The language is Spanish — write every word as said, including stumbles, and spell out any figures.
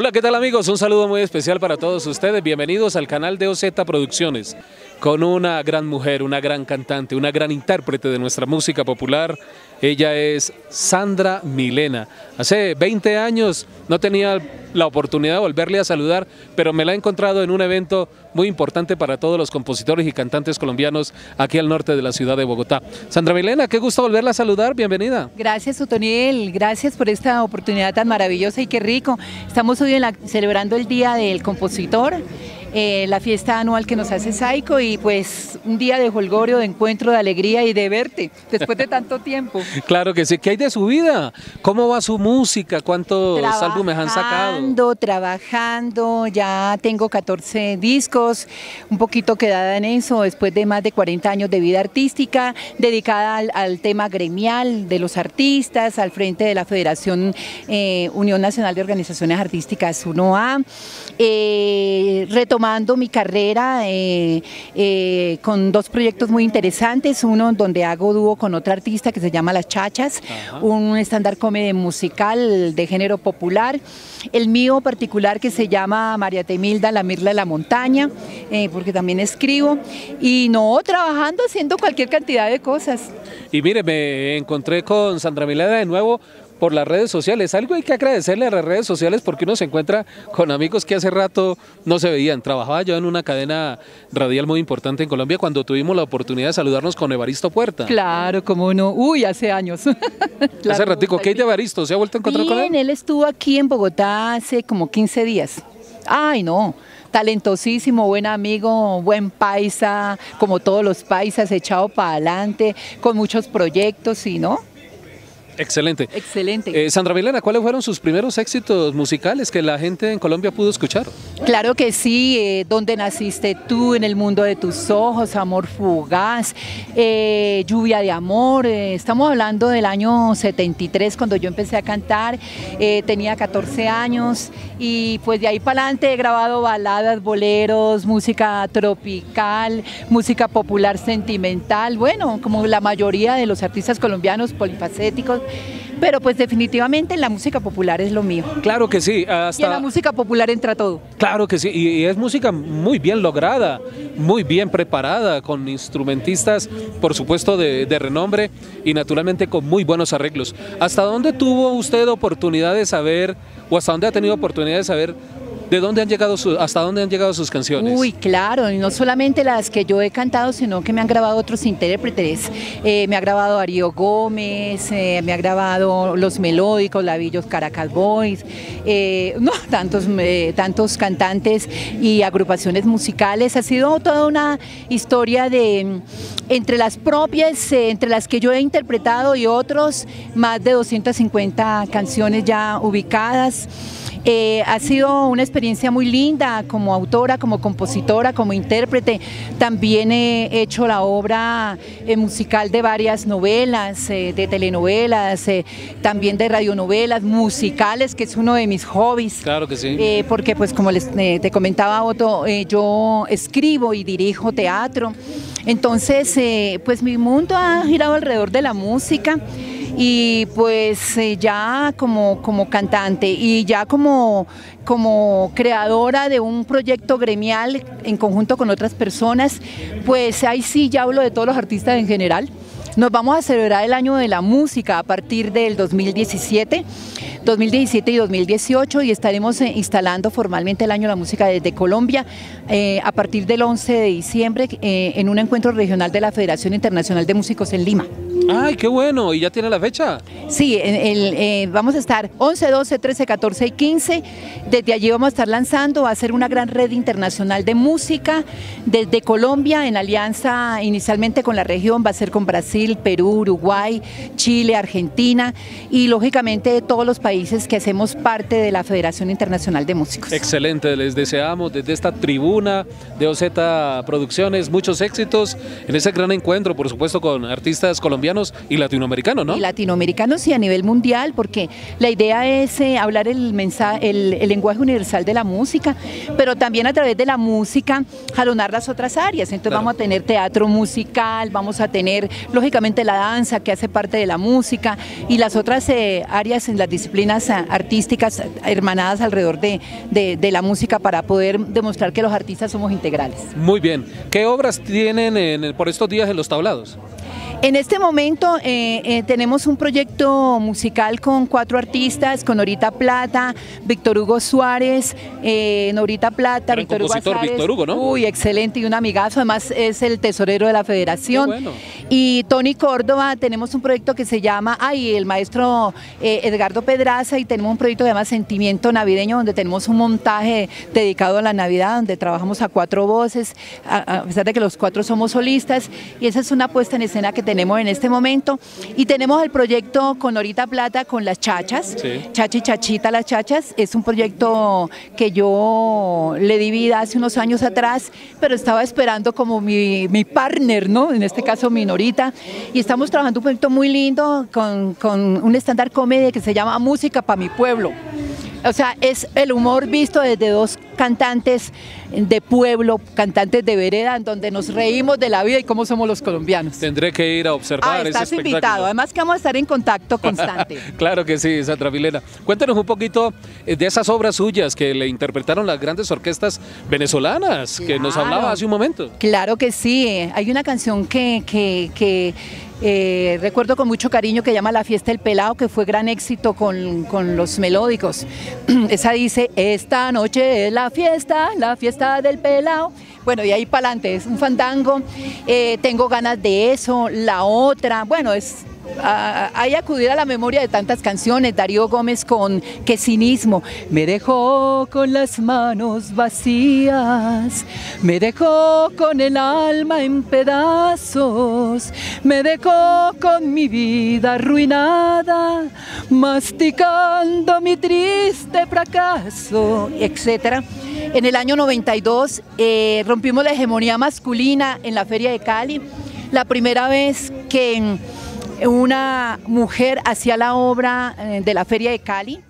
Hola, ¿qué tal amigos? Un saludo muy especial para todos ustedes. Bienvenidos al canal de O Z Producciones, con una gran mujer, una gran cantante, una gran intérprete de nuestra música popular. Ella es Sandra Milena. Hace veinte años no tenía la oportunidad de volverle a saludar, pero me la he encontrado en un evento muy importante para todos los compositores y cantantes colombianos aquí al norte de la ciudad de Bogotá. Sandra Milena, qué gusto volverla a saludar, bienvenida. Gracias, Otoniel, gracias por esta oportunidad tan maravillosa y qué rico. Estamos hoy en la, celebrando el Día del Compositor, eh, la fiesta anual que nos hace Saico, y pues un día de jolgorio, de encuentro, de alegría y de verte después de tanto tiempo. Claro que sí. ¿Qué hay de su vida? ¿Cómo va su música? ¿Cuántos álbumes han sacado? Trabajando, trabajando, ya tengo catorce discos, un poquito quedada en eso, después de más de cuarenta años de vida artística, dedicada al, al tema gremial de los artistas, al frente de la Federación eh, Unión Nacional de Organizaciones Artísticas uno A, eh, retomando mi carrera eh, eh, con dos proyectos muy interesantes, uno donde hago dúo con otra artista que se llama Las Chachas, Ajá. un estándar comedy musical de género popular, el mío particular que se llama María Temilda, la Mirla de la Montaña, eh, porque también escribo, y no, trabajando, haciendo cualquier cantidad de cosas. Y mire, me encontré con Sandra Milena de nuevo por las redes sociales. Algo hay que agradecerle a las redes sociales, porque uno se encuentra con amigos que hace rato no se veían. Trabajaba yo en una cadena radial muy importante en Colombia cuando tuvimos la oportunidad de saludarnos con Evaristo Puerta. Claro, como no. Uy, hace años. Claro, hace ratico. ¿Qué hay de Evaristo? ¿Se ha vuelto a encontrar Bien, con él? Él estuvo aquí en Bogotá hace como quince días. Ay, no. Talentosísimo, buen amigo, buen paisa, como todos los paisas, echado para adelante, con muchos proyectos, ¿sí, no? Excelente. Excelente. Eh, Sandra Milena, ¿cuáles fueron sus primeros éxitos musicales que la gente en Colombia pudo escuchar? Claro que sí, eh, ¿Dónde naciste tú? En el mundo de tus ojos, Amor fugaz, eh, Lluvia de amor, eh, estamos hablando del año setenta y tres cuando yo empecé a cantar, eh, tenía catorce años, y pues de ahí para adelante he grabado baladas, boleros, música tropical, música popular sentimental, bueno, como la mayoría de los artistas colombianos polifacéticos, pero pues definitivamente la música popular es lo mío. Claro que sí. Hasta... Y en la música popular entra todo. Claro que sí, y es música muy bien lograda, muy bien preparada, con instrumentistas, por supuesto, de, de renombre, y naturalmente con muy buenos arreglos. ¿Hasta dónde tuvo usted oportunidad de saber, o hasta dónde ha tenido oportunidad de saber, ¿De dónde han llegado su, hasta dónde han llegado sus canciones? Uy, claro, y no solamente las que yo he cantado, sino que me han grabado otros intérpretes. Eh, me ha grabado Darío Gómez, eh, me ha grabado Los Melódicos, Lavillos, Caracal Boys, eh, no, tantos, eh, tantos cantantes y agrupaciones musicales. Ha sido toda una historia de, entre las propias, eh, entre las que yo he interpretado y otros, más de doscientas cincuenta canciones ya ubicadas. Eh, ha sido una experiencia muy linda como autora, como compositora, como intérprete. También he hecho la obra eh, musical de varias novelas, eh, de telenovelas, eh, también de radionovelas, musicales, que es uno de mis hobbies. Claro que sí. Eh, porque pues como les, eh, te comentaba Otto, eh, yo escribo y dirijo teatro. Entonces eh, pues mi mundo ha girado alrededor de la música. Y pues eh, ya como, como cantante y ya como, como creadora de un proyecto gremial en conjunto con otras personas, pues ahí sí ya hablo de todos los artistas en general. Nos vamos a celebrar el año de la música a partir del dos mil diecisiete y dos mil dieciocho, y estaremos instalando formalmente el año de la música desde Colombia eh, a partir del once de diciembre eh, en un encuentro regional de la Federación Internacional de Músicos en Lima. ¡Ay, qué bueno! ¿Y ya tiene la fecha? Sí, el, el, eh, vamos a estar once, doce, trece, catorce y quince, desde allí vamos a estar lanzando, va a ser una gran red internacional de música desde Colombia en alianza inicialmente con la región, va a ser con Brasil, Perú, Uruguay, Chile, Argentina y lógicamente todos los países que hacemos parte de la Federación Internacional de Músicos. Excelente, les deseamos desde esta tribuna de O Z Producciones muchos éxitos en ese gran encuentro, por supuesto con artistas colombianos y latinoamericanos, ¿no? Y latinoamericanos y a nivel mundial, porque la idea es eh, hablar el, mensaje, el, el lenguaje universal de la música, pero también a través de la música jalonar las otras áreas. Entonces claro, vamos a tener teatro musical, vamos a tener lógicamente la danza que hace parte de la música y las otras eh, áreas en las disciplinas disciplinas artísticas hermanadas alrededor de, de, de la música para poder demostrar que los artistas somos integrales. Muy bien. ¿Qué obras tienen en, por estos días en los tablados? En este momento eh, eh, tenemos un proyecto musical con cuatro artistas, con Norita Plata, Víctor Hugo Suárez, eh, Norita Plata, Gran Víctor compositor, Hugo Suárez, Víctor Hugo, ¿no? Uy, excelente, y un amigazo, además es el tesorero de la Federación. Bueno. Y Tony Córdoba, tenemos un proyecto que se llama, ay, el maestro eh, Edgardo Pedraza, y tenemos un proyecto que se llama Sentimiento Navideño, donde tenemos un montaje dedicado a la Navidad, donde trabajamos a cuatro voces, a, a pesar de que los cuatro somos solistas, y esa es una puesta en escena que tenemos en este momento, y tenemos el proyecto con Norita Plata, con las chachas, sí. Chacha y Chachita, las chachas, es un proyecto que yo le di vida hace unos años atrás, pero estaba esperando como mi, mi partner, ¿no? En este caso mi Norita, y estamos trabajando un proyecto muy lindo con, con un estándar comedia que se llama Música para mi Pueblo. O sea, es el humor visto desde dos cantantes de pueblo, cantantes de vereda, en donde nos reímos de la vida y cómo somos los colombianos. Tendré que ir a observar. Ah, estás invitado, además que vamos a estar en contacto constante. Claro que sí, Sandra Milena. Cuéntanos un poquito de esas obras suyas que le interpretaron las grandes orquestas venezolanas, claro, que nos hablaba hace un momento. Claro que sí, hay una canción que... que, que Eh, recuerdo con mucho cariño que llama La Fiesta del Pelado, que fue gran éxito con, con Los Melódicos. Esa dice, esta noche es la fiesta, la fiesta del pelado. Bueno, y ahí para adelante, es un fandango, eh, tengo ganas de eso, la otra, bueno, es... Ah, hay acudir a la memoria de tantas canciones. Darío Gómez con Qué cinismo. Me dejó con las manos vacías, me dejó con el alma en pedazos, me dejó con mi vida arruinada, masticando mi triste fracaso, etcétera. En el año noventa y dos eh, rompimos la hegemonía masculina en la Feria de Cali, la primera vez que... una mujer hacía la obra de la Feria de Cali.